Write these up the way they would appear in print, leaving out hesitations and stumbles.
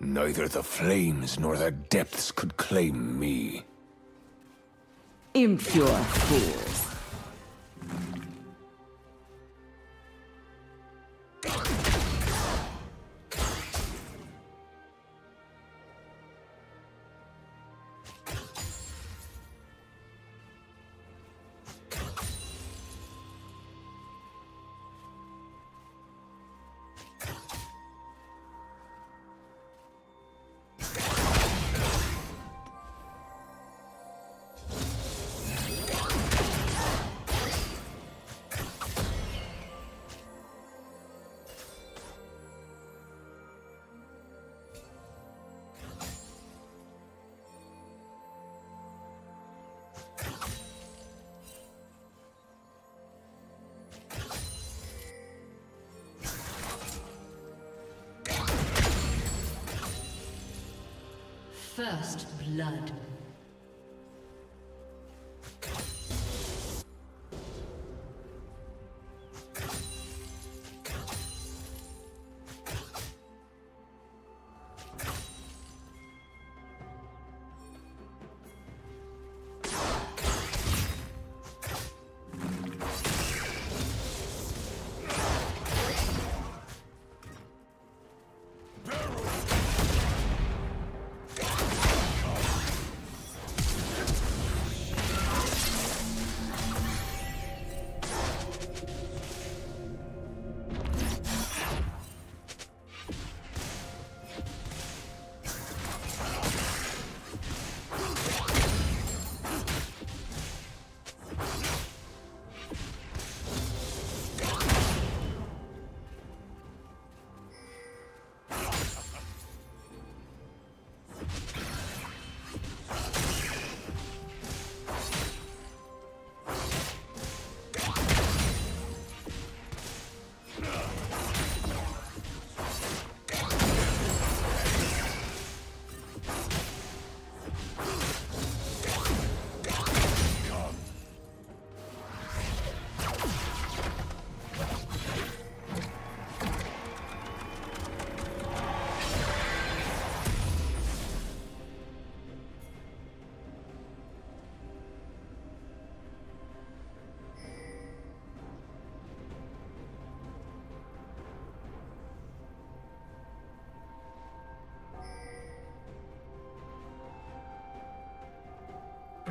Neither the flames nor the depths could claim me. Impure fools. First blood.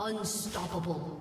Unstoppable.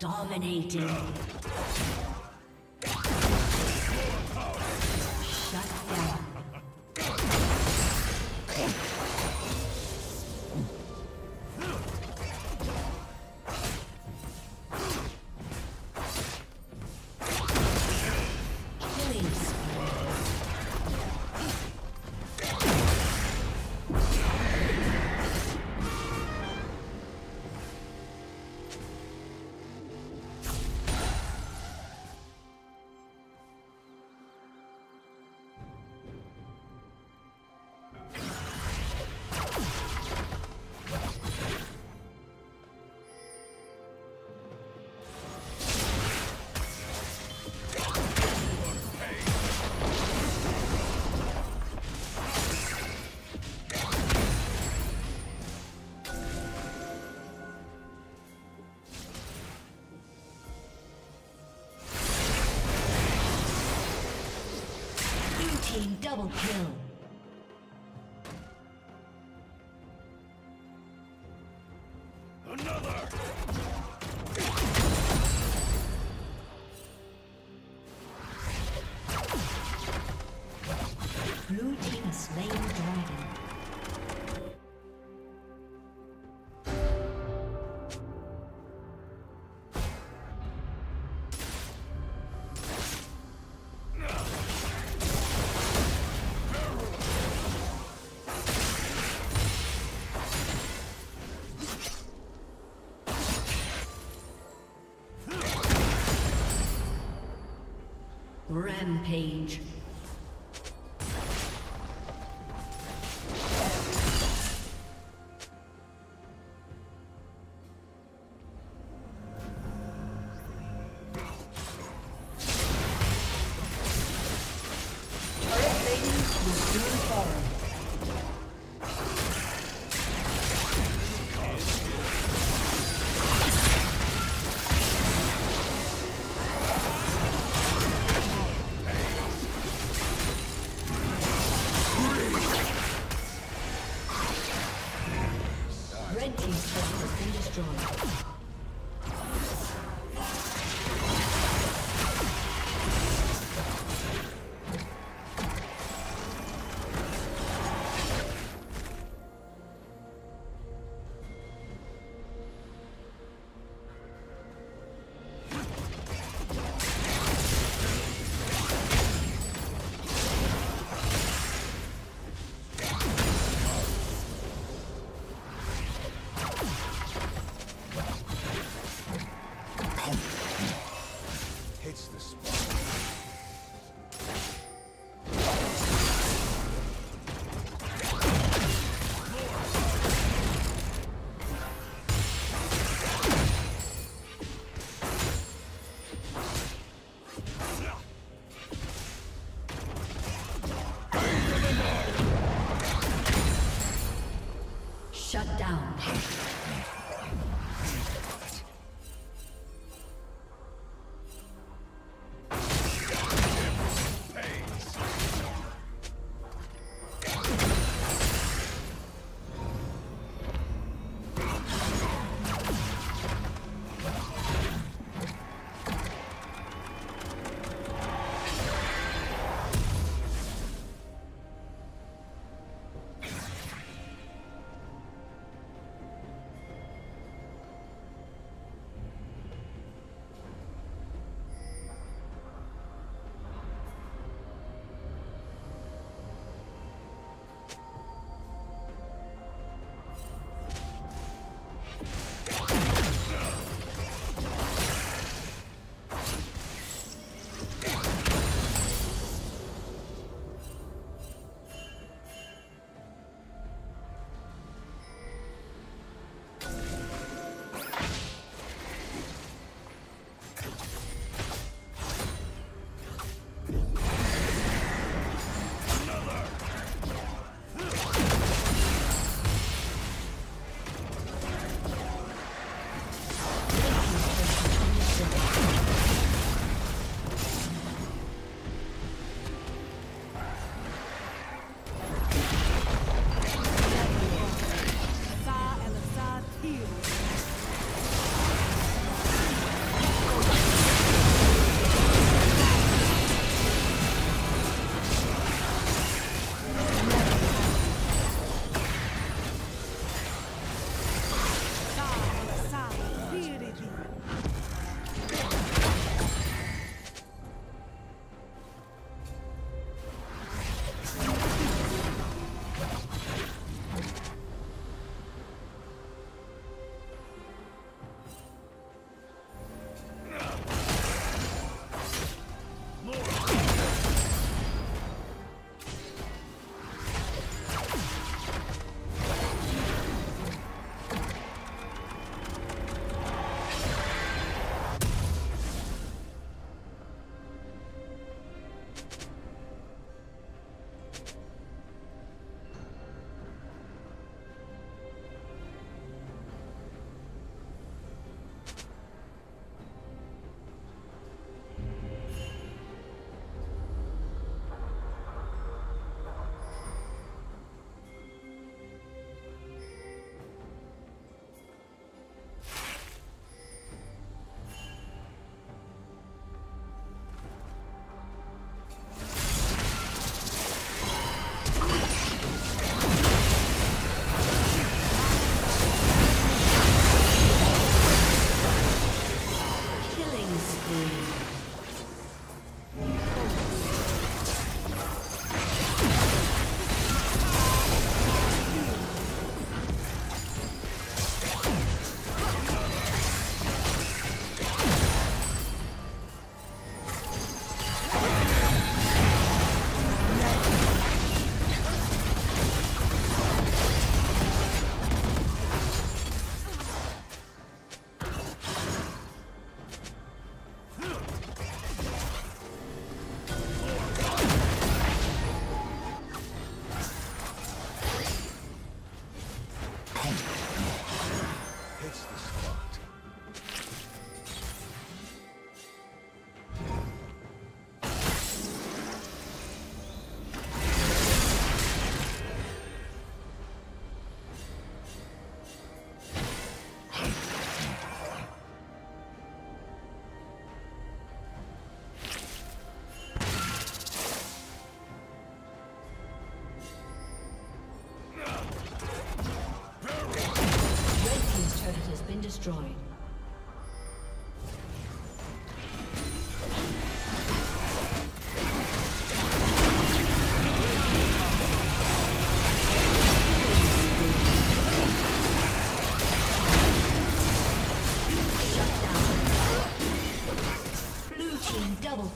Dominating. Double kill. Rampage.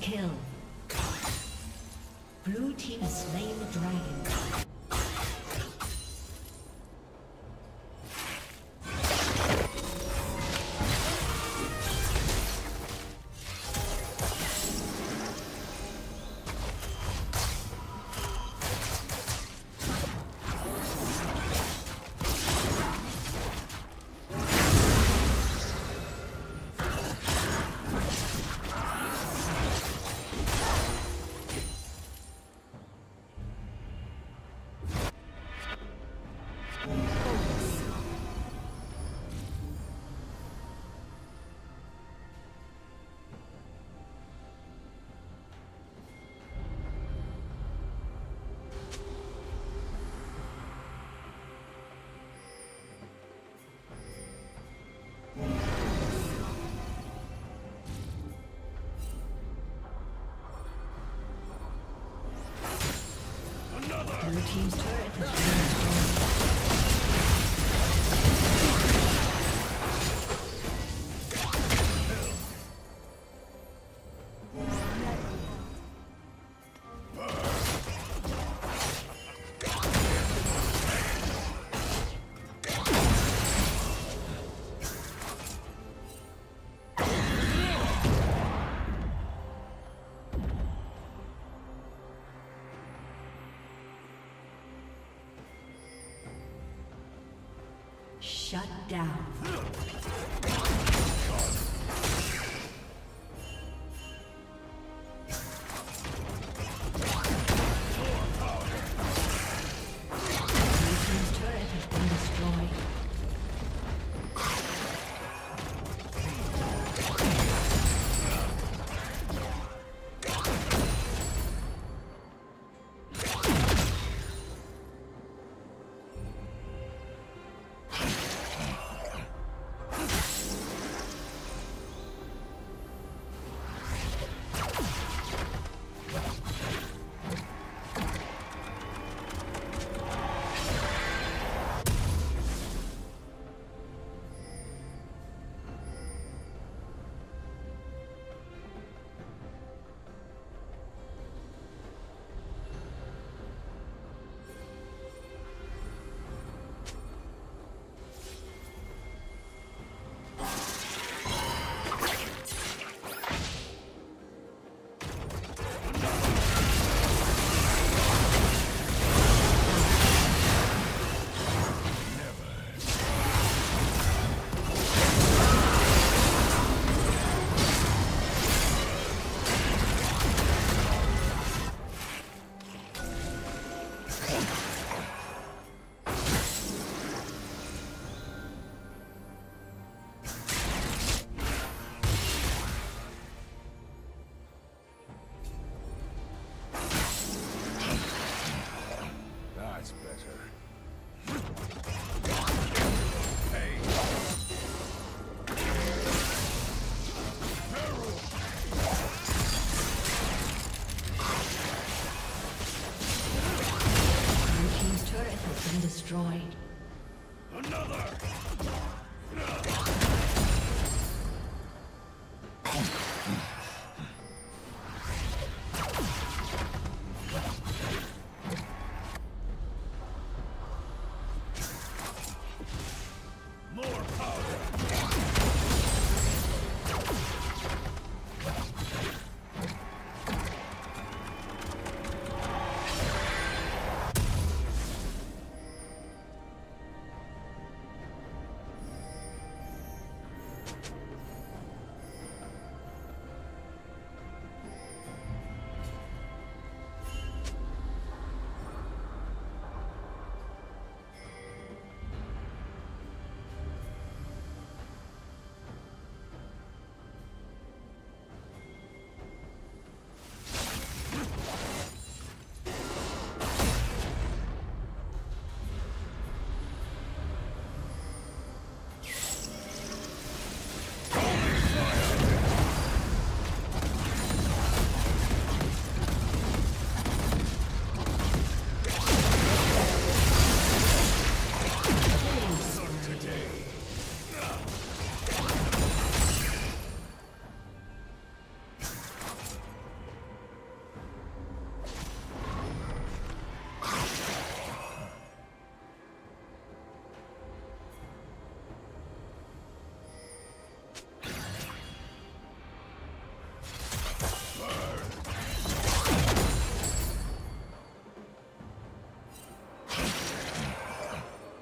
kill. Blue team has slain the dragon. Your team's turret has been shut down.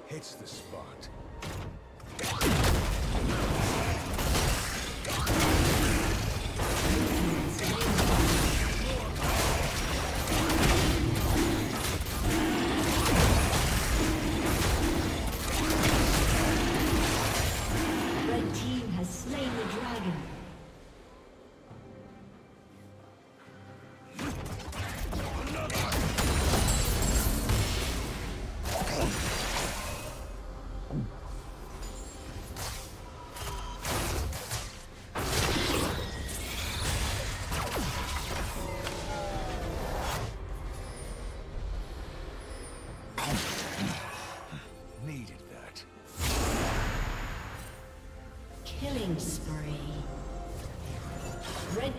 Hits the spot. Killing spree. Red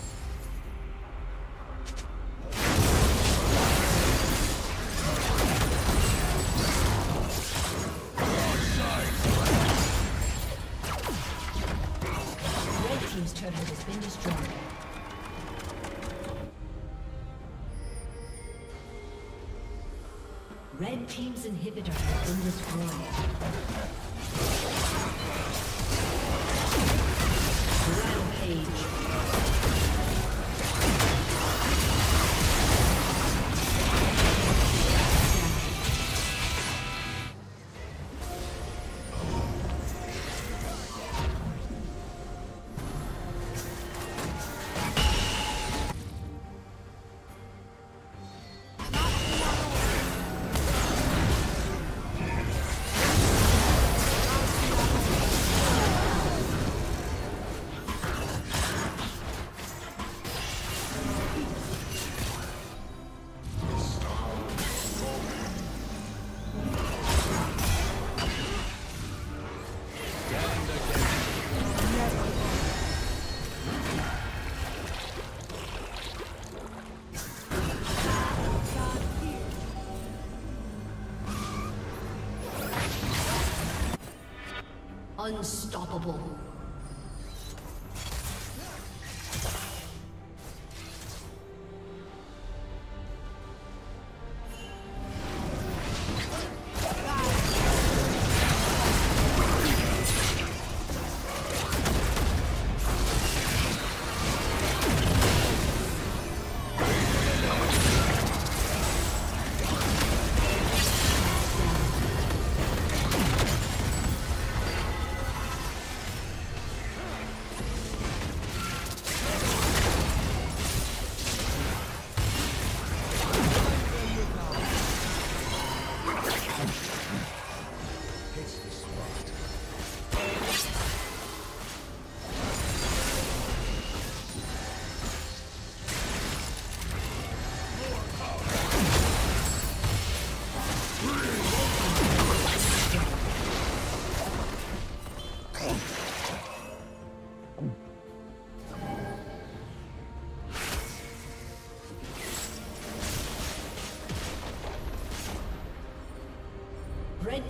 Red team's turret has been destroyed. Red team's inhibitor has been destroyed. Unstoppable. Red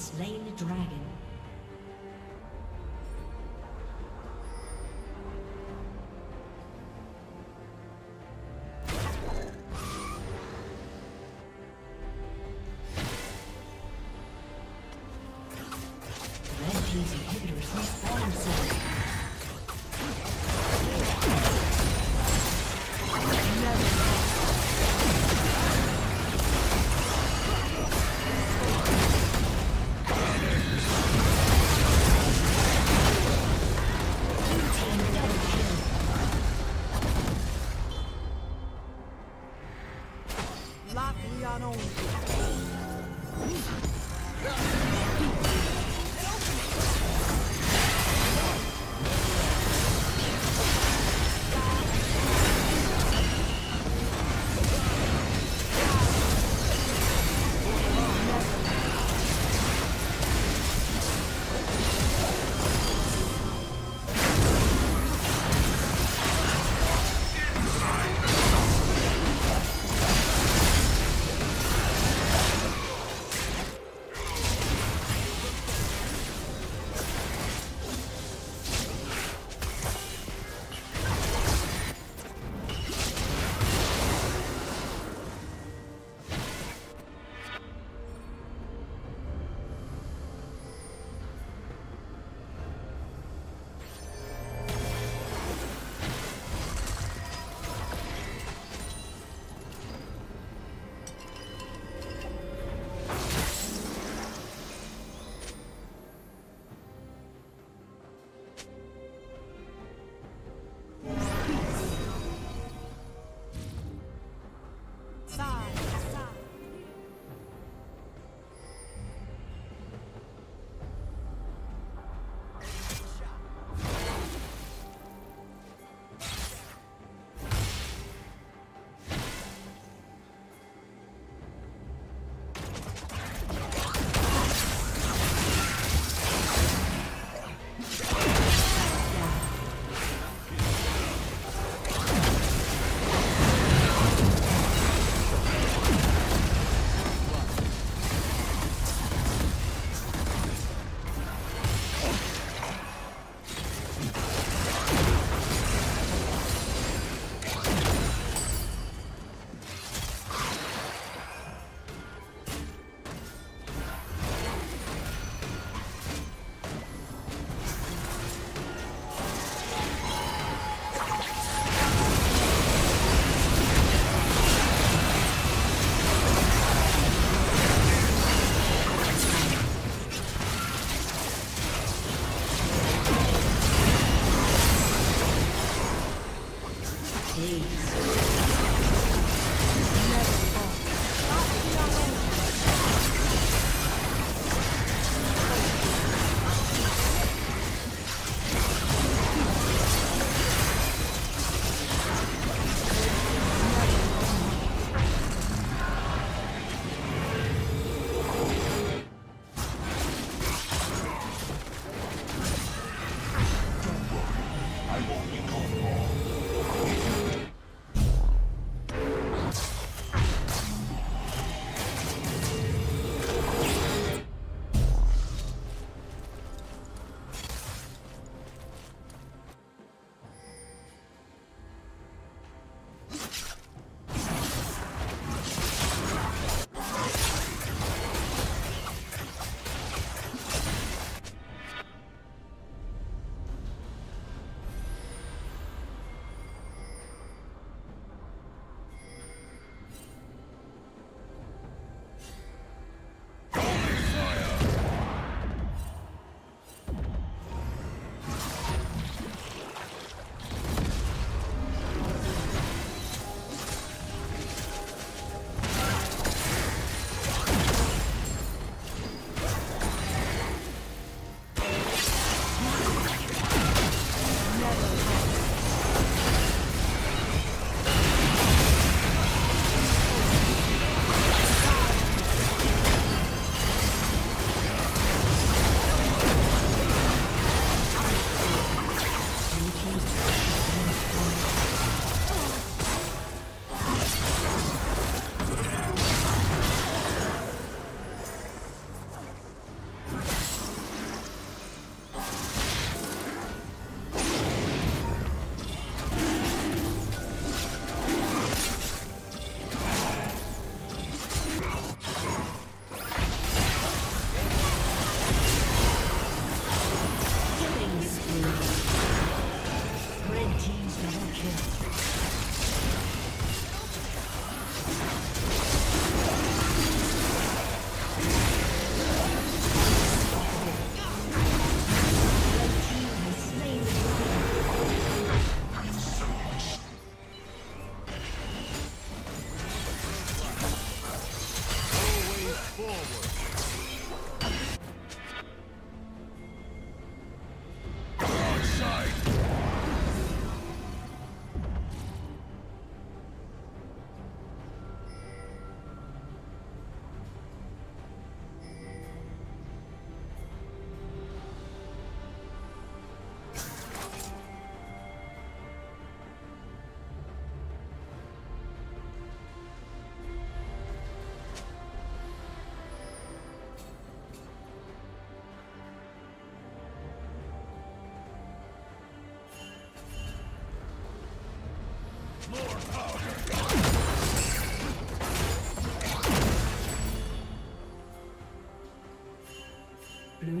slain the dragon. Blue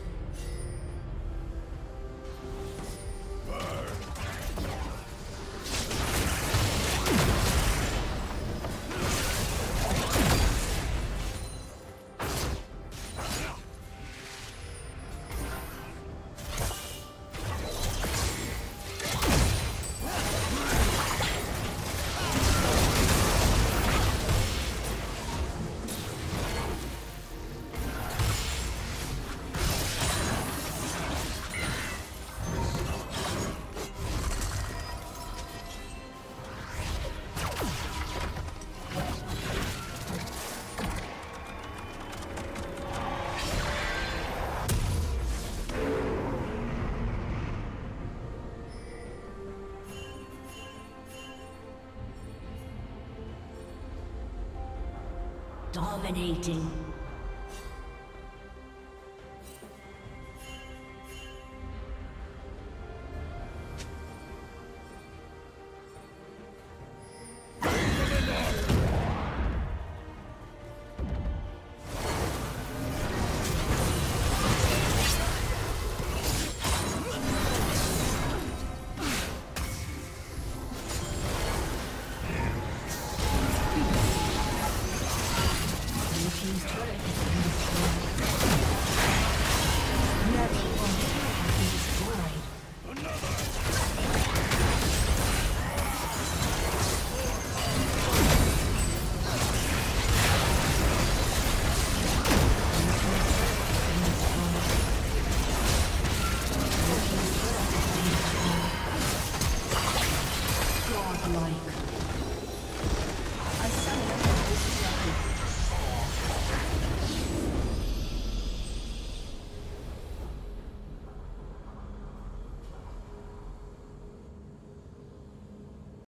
Dominating. Like